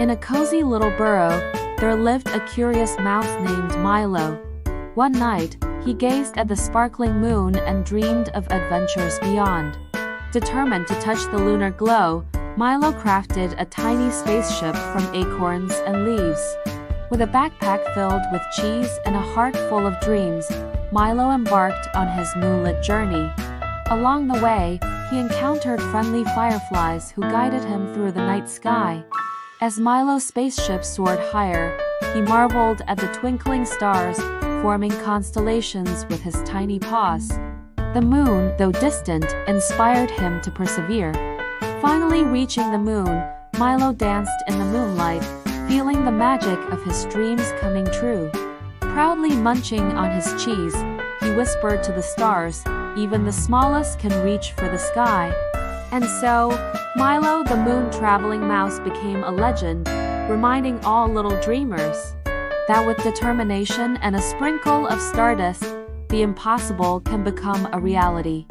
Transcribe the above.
In a cozy little burrow, there lived a curious mouse named Milo. One night, he gazed at the sparkling moon and dreamed of adventures beyond. Determined to touch the lunar glow, Milo crafted a tiny spaceship from acorns and leaves. With a backpack filled with cheese and a heart full of dreams, Milo embarked on his moonlit journey. Along the way, he encountered friendly fireflies who guided him through the night sky. As Milo's spaceship soared higher, he marveled at the twinkling stars, forming constellations with his tiny paws. The moon, though distant, inspired him to persevere. Finally reaching the moon, Milo danced in the moonlight, feeling the magic of his dreams coming true. Proudly munching on his cheese, he whispered to the stars, "Even the smallest can reach for the sky." And so, Milo the moon-traveling mouse became a legend, reminding all little dreamers that with determination and a sprinkle of stardust, the impossible can become a reality.